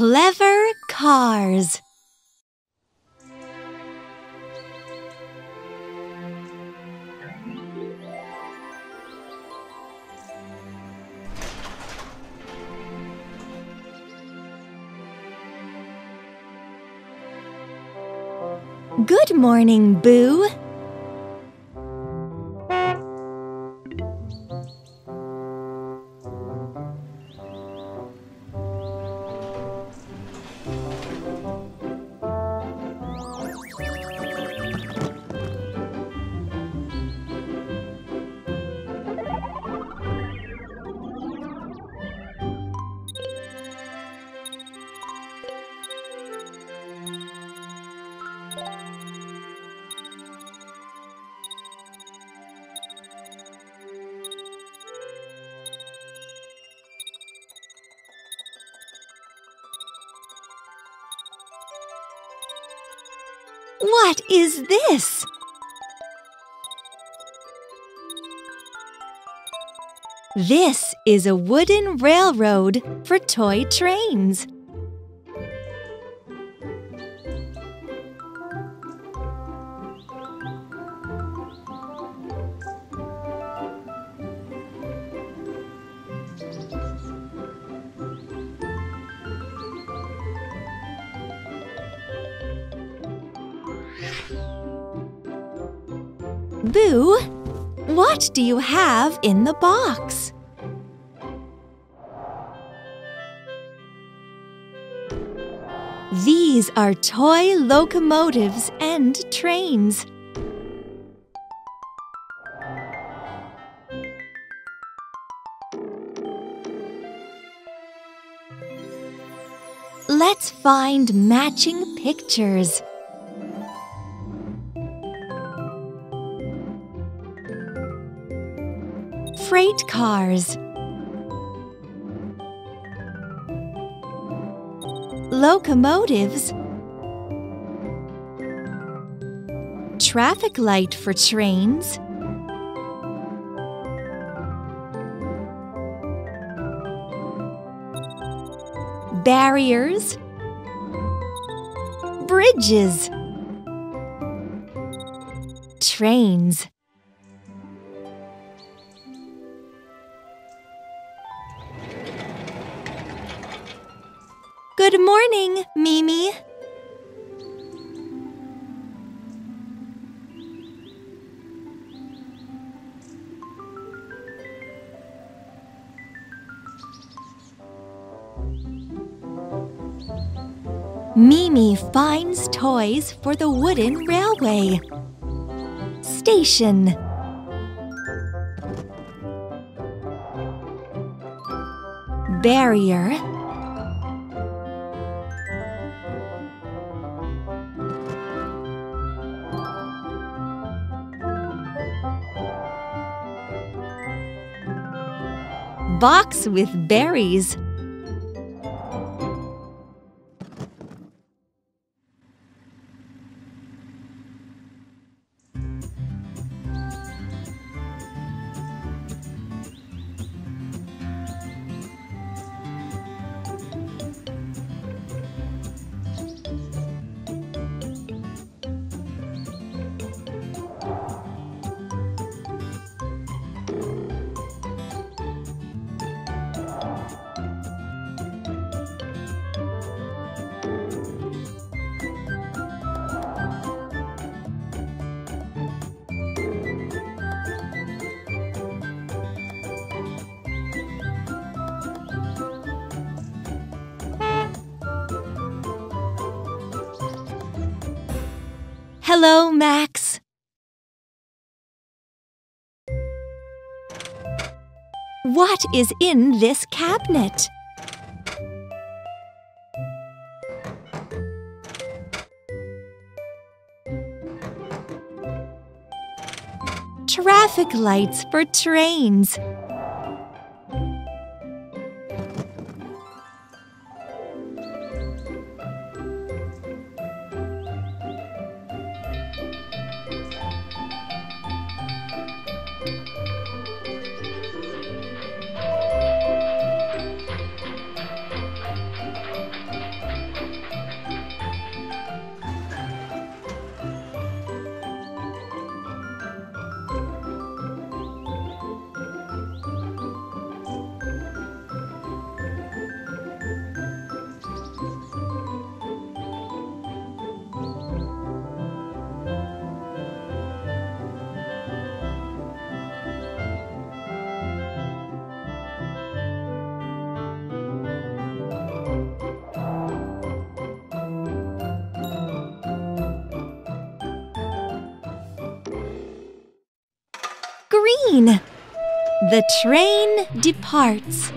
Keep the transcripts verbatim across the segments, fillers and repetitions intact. Clever Cars. Good morning, Boo. What is this? This is a wooden railroad for toy trains. Boo, what do you have in the box? These are toy locomotives and trains. Let's find matching pictures. Freight cars, locomotives, traffic light for trains, barriers, bridges, trains. Good morning, Mimi. Mimi finds toys for the wooden railway station. Barrier. Box with berries. Hello, Max. What is in this cabinet? Traffic lights for trains. green. The train departs.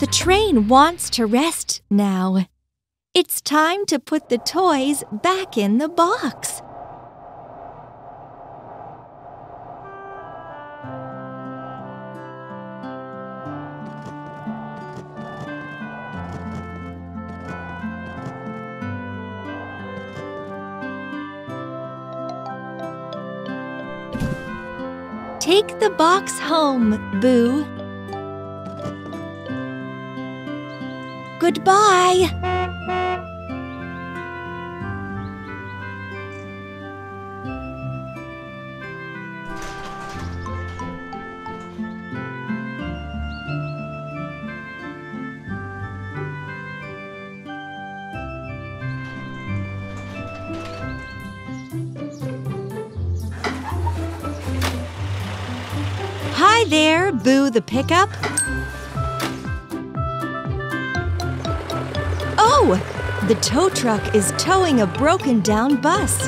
The train wants to rest now. It's time to put the toys back in the box. Take the box home, Boo. Goodbye! Hi there, Boo the pickup. The tow truck is towing a broken-down bus.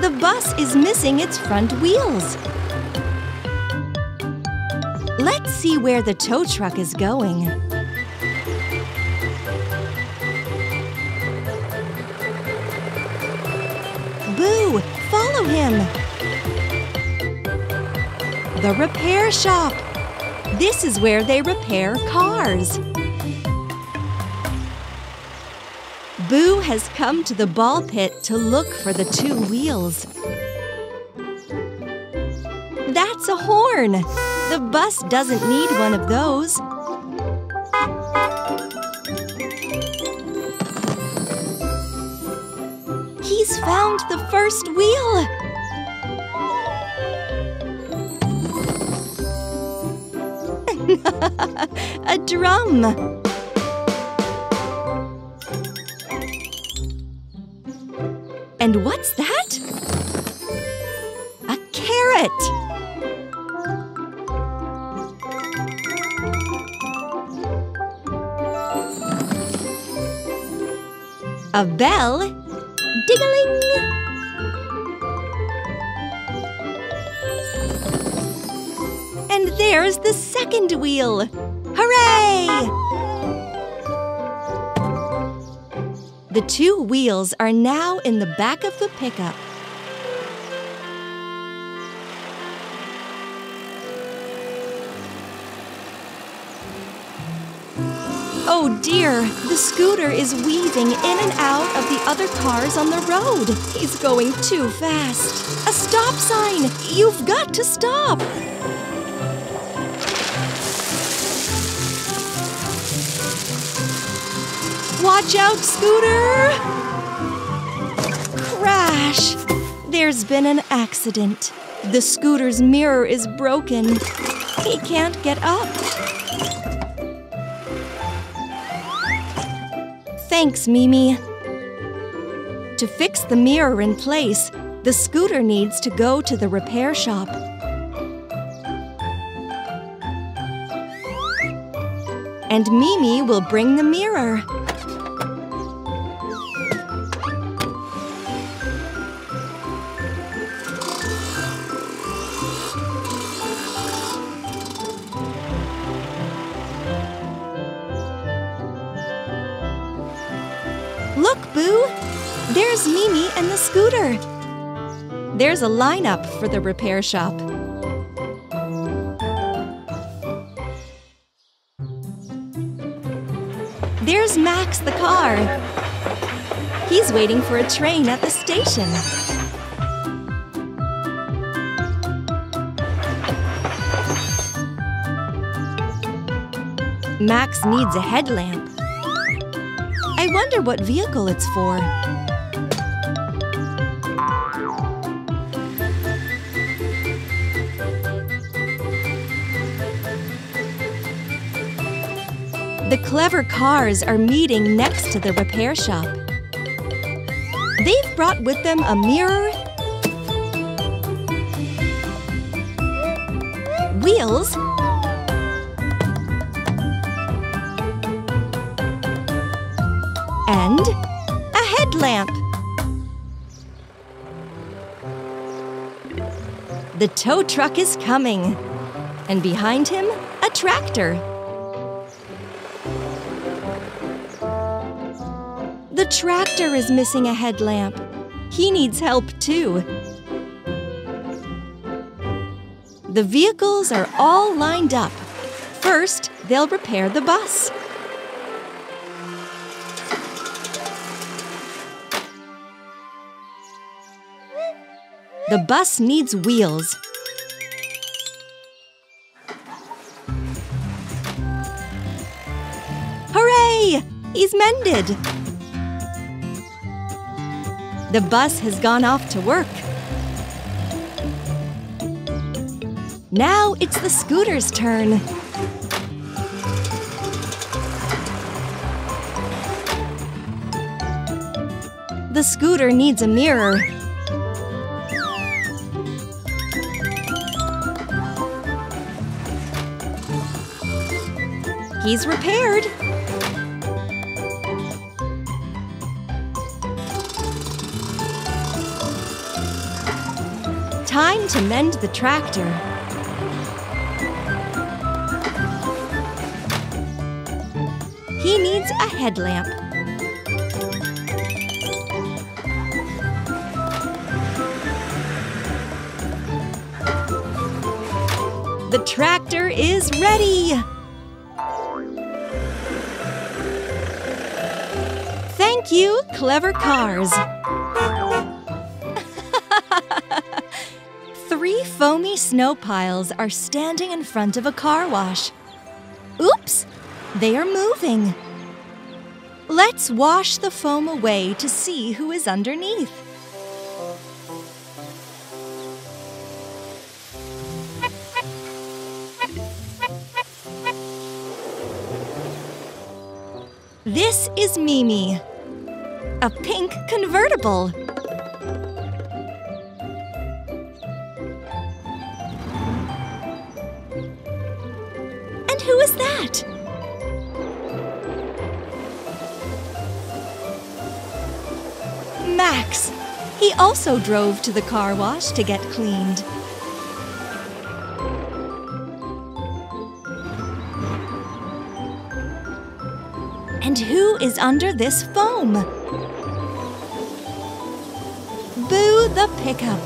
The bus is missing its front wheels. Let's see where the tow truck is going. Boo, follow him! The repair shop. This is where they repair cars. Boo has come to the ball pit to look for the two wheels. That's a horn! The bus doesn't need one of those. He's found the first wheel! A drum! And what's that? A carrot! A bell. Ding-a-ling! And there's the second wheel. Hooray! The two wheels are now in the back of the pickup. Oh dear, the scooter is weaving in and out of the other cars on the road. He's going too fast. A stop sign! You've got to stop! Watch out, scooter! Crash! There's been an accident. The scooter's mirror is broken. He can't get up. Thanks, Mimi. To fix the mirror in place, the scooter needs to go to the repair shop. And Mimi will bring the mirror. Look, Boo! There's Mimi and the scooter. There's a lineup for the repair shop. There's Max the car. He's waiting for a train at the station. Max needs a headlamp. I wonder what vehicle it's for. The clever cars are meeting next to the repair shop. They've brought with them a mirror, wheels, and a headlamp. The tow truck is coming, and behind him, a tractor. The tractor is missing a headlamp. He needs help too. The vehicles are all lined up. First, they'll repair the bus. The bus needs wheels. Hooray! He's mended! The bus has gone off to work. Now it's the scooter's turn. The scooter needs a mirror. He's repaired. Time to mend the tractor. He needs a headlamp. The tractor is ready. Thank you, Clever Cars. Three foamy snow piles are standing in front of a car wash. Oops, they are moving. Let's wash the foam away to see who is underneath. This is Mimi. A pink convertible. And who is that? Max. He also drove to the car wash to get cleaned. And who is under this foam? Boo the pickup.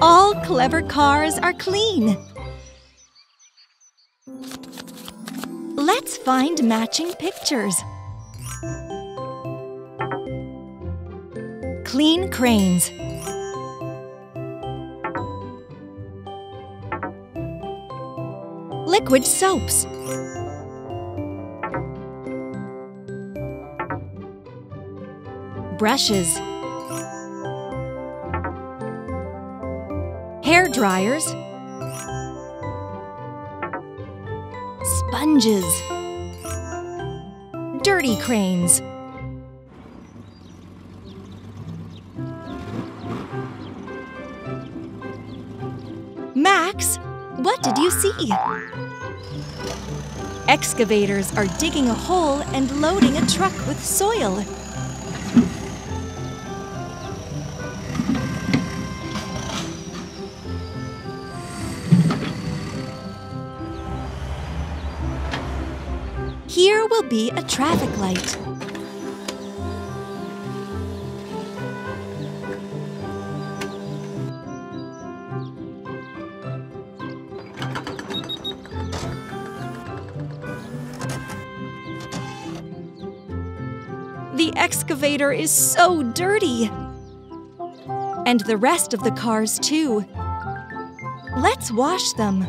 All clever cars are clean. Let's find matching pictures. Clean cranes. Liquid soaps. Brushes. Hair dryers. Sponges. Dirty cranes. Max, what did you see? Excavators are digging a hole and loading a truck with soil. Here will be a traffic light. excavator is so dirty. And the rest of the cars, too. Let's wash them.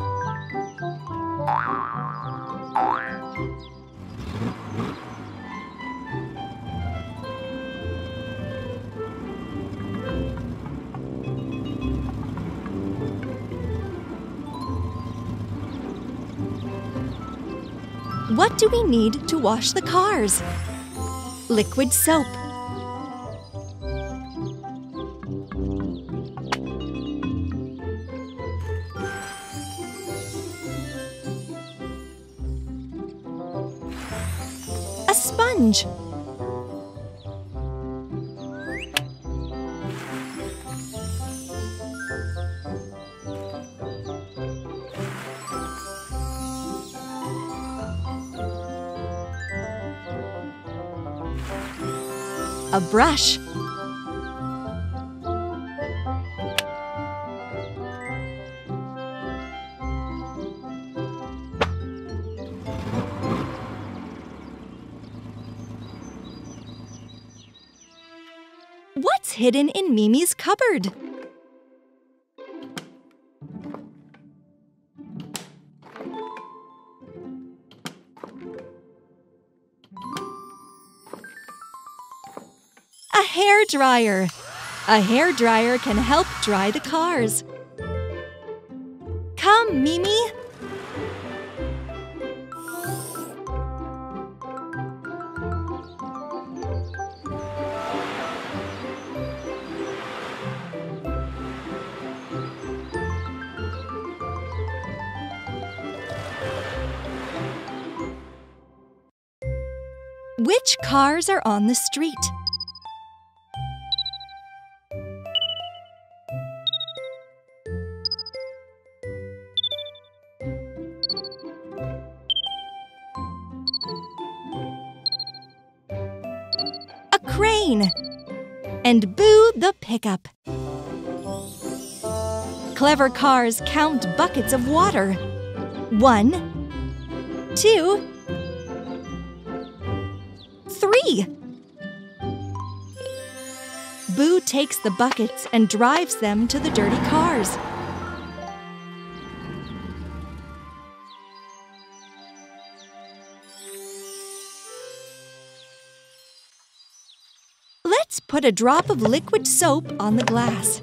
What do we need to wash the cars? Liquid soap. A sponge. A brush. What's hidden in Mimi's cupboard? Dryer. A hairdryer can help dry the cars. Come, Mimi! Which cars are on the street? And Boo the pickup. Clever cars count buckets of water. One, two, three. Boo takes the buckets and drives them to the dirty cars. Put a drop of liquid soap on the glass.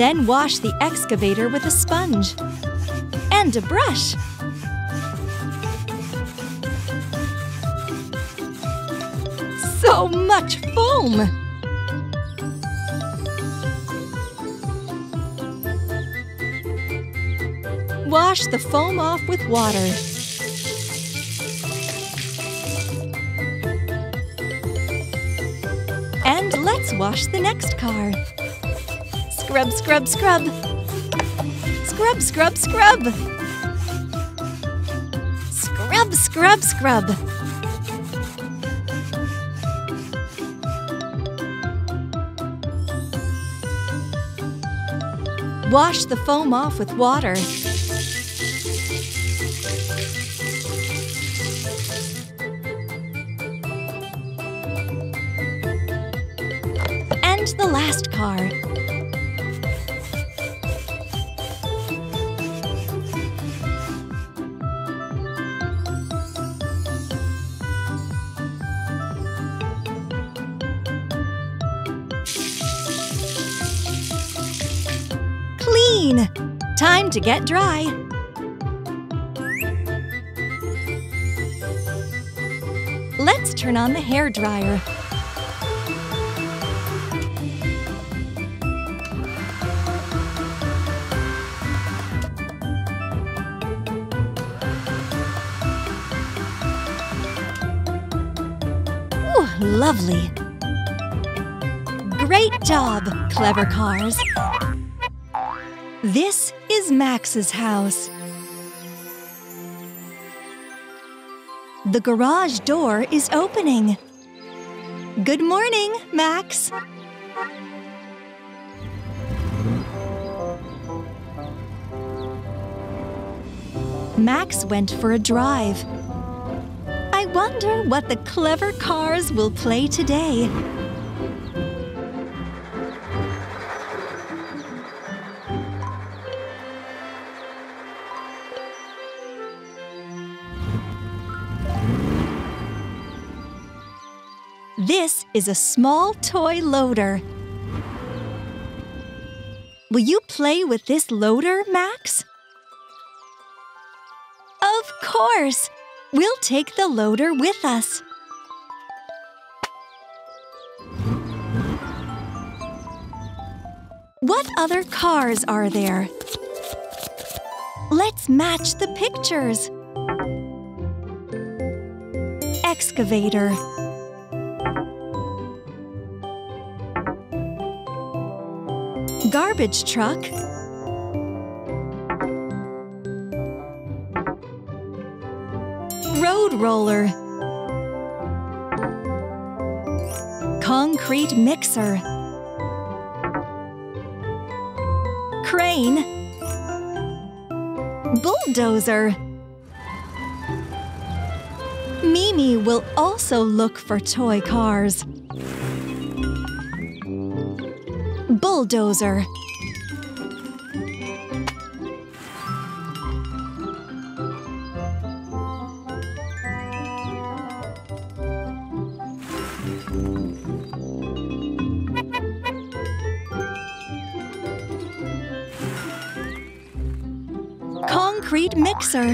Then wash the excavator with a sponge and a brush. So much foam! Wash the foam off with water. Let's wash the next car. Scrub, scrub, scrub. Scrub, scrub, scrub. Scrub, scrub, scrub. Wash the foam off with water. The last car. Clean! Time to get dry. Let's turn on the hairdryer. Lovely. Great job, clever cars. This is Max's house. The garage door is opening. Good morning, Max. Max went for a drive. I wonder what the Clever Cars will play today. This is a small toy loader. Will you play with this loader, Max? Of course! We'll take the loader with us. What other cars are there? Let's match the pictures. Excavator. Garbage truck. Road roller. Concrete mixer. Crane. Bulldozer. Mimi will also look for toy cars. Bulldozer. Concrete mixer.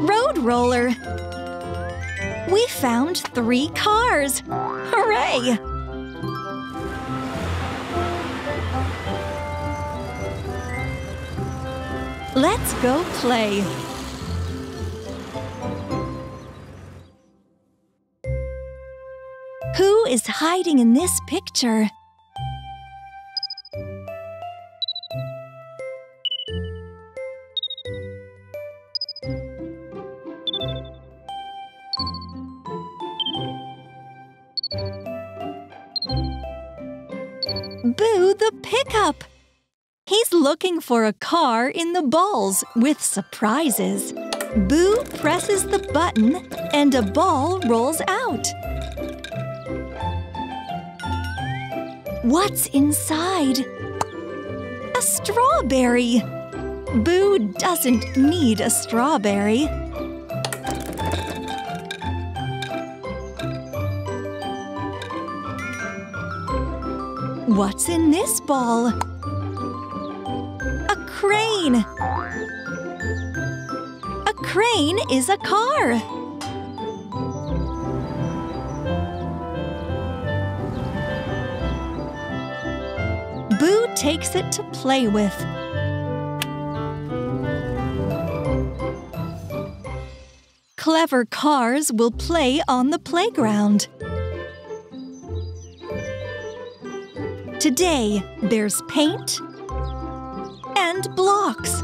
Road roller. We found three cars. Hooray! Let's go play. Who is hiding in this picture? Boo the pickup! He's looking for a car in the balls with surprises. Boo presses the button and a ball rolls out. What's inside? A strawberry! Boo doesn't need a strawberry. What's in this ball? A crane! A crane is a car! Boo takes it to play with. Clever Cars will play on the playground. Today, there's paint and blocks.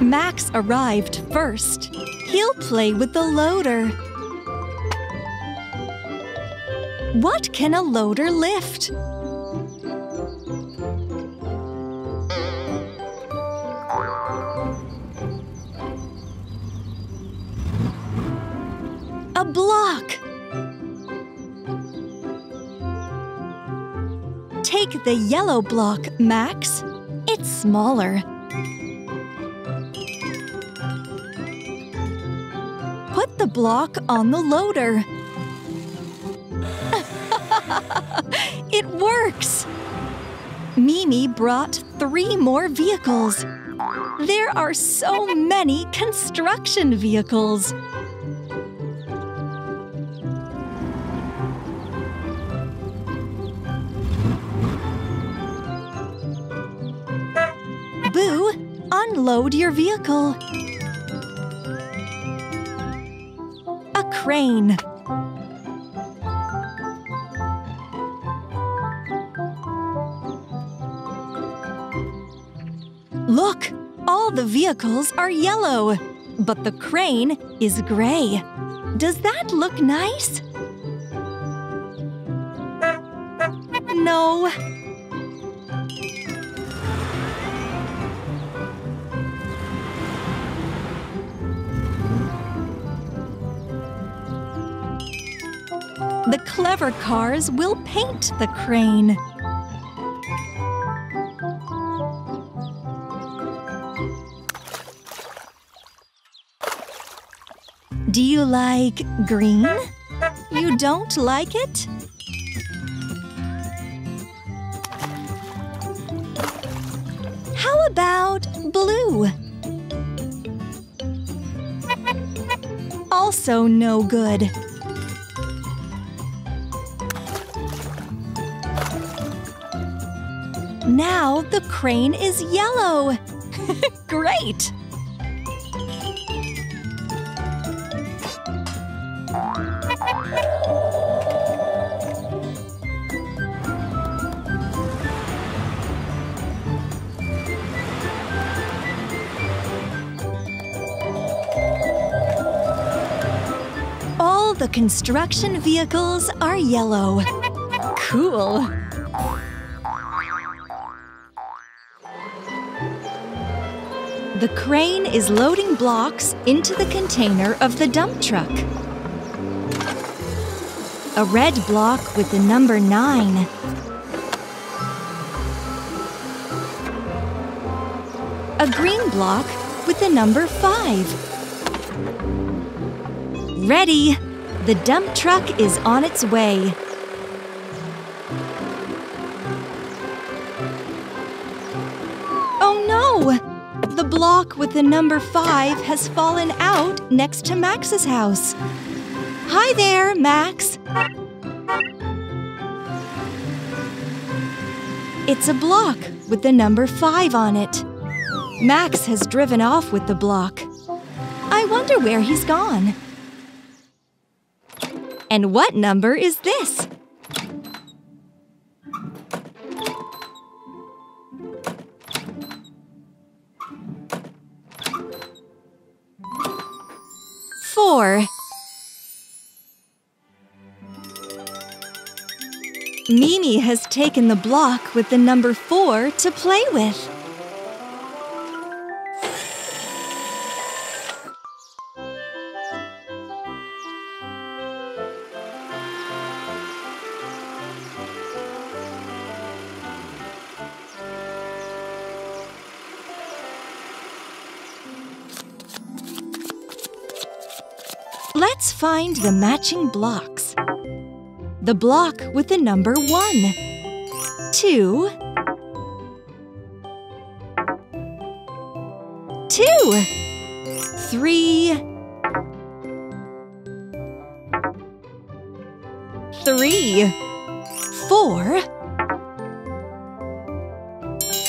Max arrived first. He'll play with the loader. What can a loader lift? A block. Take the yellow block, Max. It's smaller. Put the block on the loader. It works! Mimi brought three more vehicles. There are so many construction vehicles. Boo, unload your vehicle. A crane. Look, all the vehicles are yellow. but the crane is gray. Does that look nice? No. The clever cars will paint the crane. Do you like green? You don't like it? How about blue? Also no good. Now the crane is yellow. Great! All the construction vehicles are yellow. Cool! The crane is loading blocks into the container of the dump truck. A red block with the number nine. A green block with the number five. Ready! The dump truck is on its way. Oh no! The block with the number five has fallen out next to Max's house. Hi there, Max. It's a block with the number five on it. Max has driven off with the block. I wonder where he's gone. And what number is this? Four. Mimi has taken the block with the number four to play with. Let's find the matching blocks. The block with the number one, two, two, three, three, four,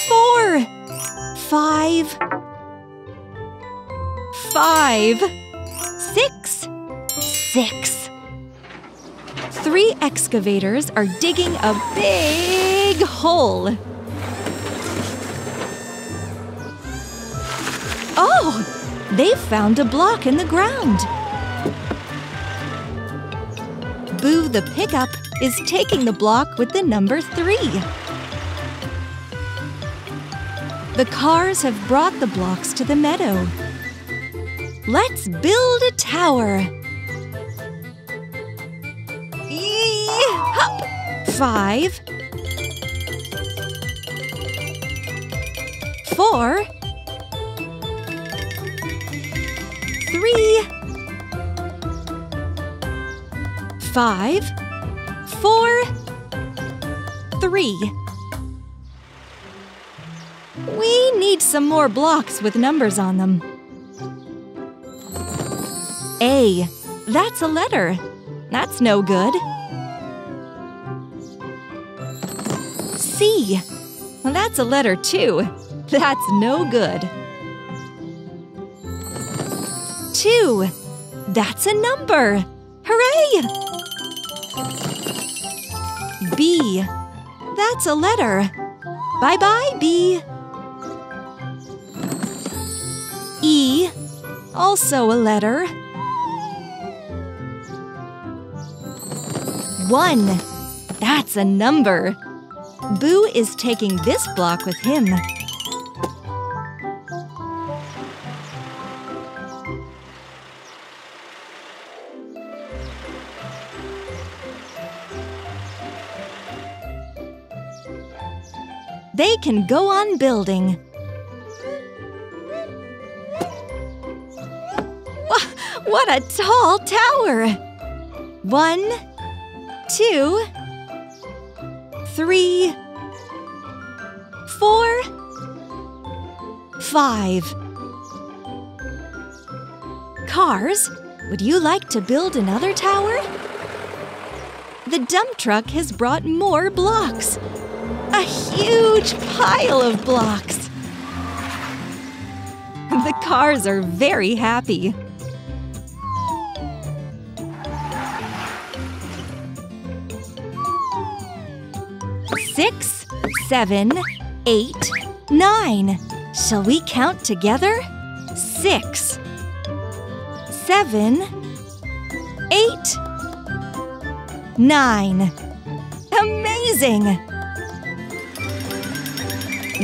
four, five, five, six, Six. Three excavators are digging a big hole. Oh, they've found a block in the ground. Boo the pickup is taking the block with the number three. The cars have brought the blocks to the meadow. Let's build a tower. Five, four, three, five, four, three. We need some more blocks with numbers on them. A. That's a letter. That's no good. C. Well, that's a letter, too. That's no good. Two. That's a number. Hooray! B. That's a letter. Bye-bye, B. E. Also a letter. One. That's a number. Boo is taking this block with him. They can go on building. What a tall tower! One, two, three, four, five. Cars, would you like to build another tower? The dump truck has brought more blocks. A huge pile of blocks. The cars are very happy. Six, seven, eight, nine. Shall we count together? Six, seven, eight, nine. Amazing!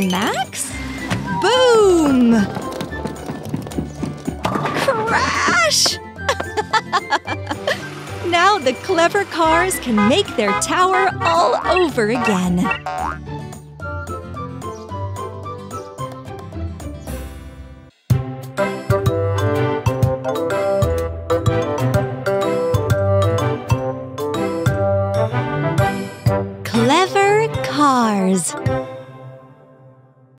Max? Boom! Crash! Now the clever cars can make their tower all over again.